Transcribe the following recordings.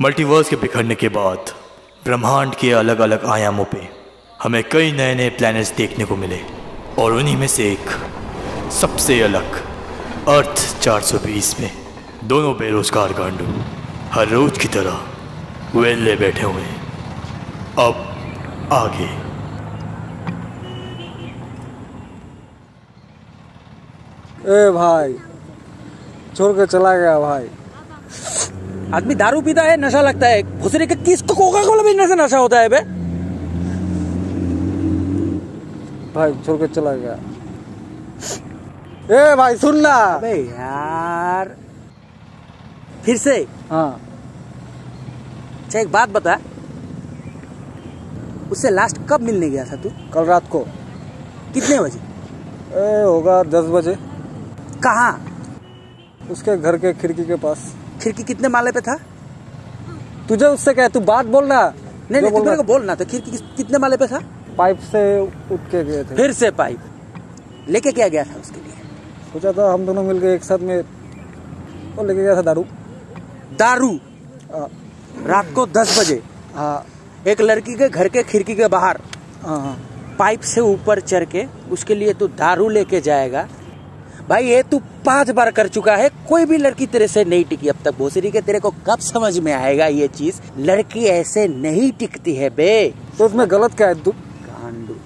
Multiverse के बिखरने के बाद ब्रह्मांड के अलग अलग आयामों पे हमें कई नए नए प्लैनेट्स देखने को मिले और उन्हीं में से एक सबसे अलग अर्थ 420 में दोनों बेरोजगार गांडू हर रोज की तरह वेले बैठे हुए हैं। अब आगे ए भाई छोड़ के चला गया भाई। आदमी दारू पीता है, नशा लगता है, घुसरे के किसको कोका कोला पीने से नशा होता है बे भाई, छोड़ के चला गया। ए भाई सुन ना बे यार फिर से। हाँ अच्छा एक बात बता, उससे लास्ट कब मिलने गया था तू? कल रात को। कितने बजे? ए होगा 10 बजे। कहाँ? उसके घर के खिड़की के पास। खिड़की कितने माले पे था? तुझे उससे क्या, तू बात बोलना। नहीं नहीं तू मेरे को बोलना था। खिड़की कितने माले पे था? पाइप से उठ के गए थे। फिर से पाइप लेके क्या गया था उसके लिए? सोचा था हम दोनों मिलके एक साथ में, और लेके गया था दारू। दारू रात को 10 बजे? हाँ। एक लड़की के घर के खिड़की के बाहर पाइप से ऊपर चढ़ के उसके लिए तू दारू लेके जाएगा? भाई ये तू 5 बार कर चुका है, कोई भी लड़की तेरे से नहीं टिकी अब तक। भोसरी के तेरे को कब समझ में आएगा ये चीज, लड़की ऐसे नहीं टिकती है बे। तो उसमें गलत क्या है? तू गांडू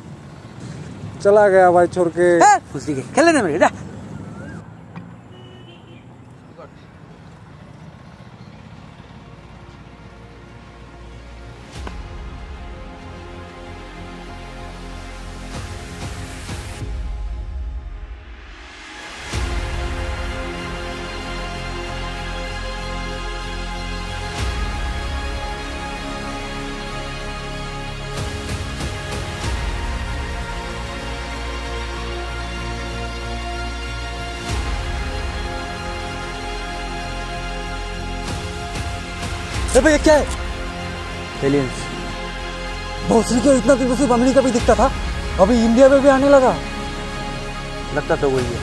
चला गया भाई छोड़ के। भोसरी के खेलने ना मेरे। अबे ये क्या है? एलियंस। भोसरी के इतना दिन से अमेरिका भी दिखता था, अभी इंडिया में भी आने लगा। लगता तो वही है।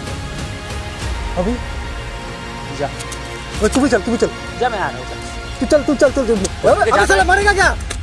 अभी जा तू भी चल, तू भी चल। जा मैं आ रहा हूँ। तू चल, तू चल। अबे साला मरेगा क्या?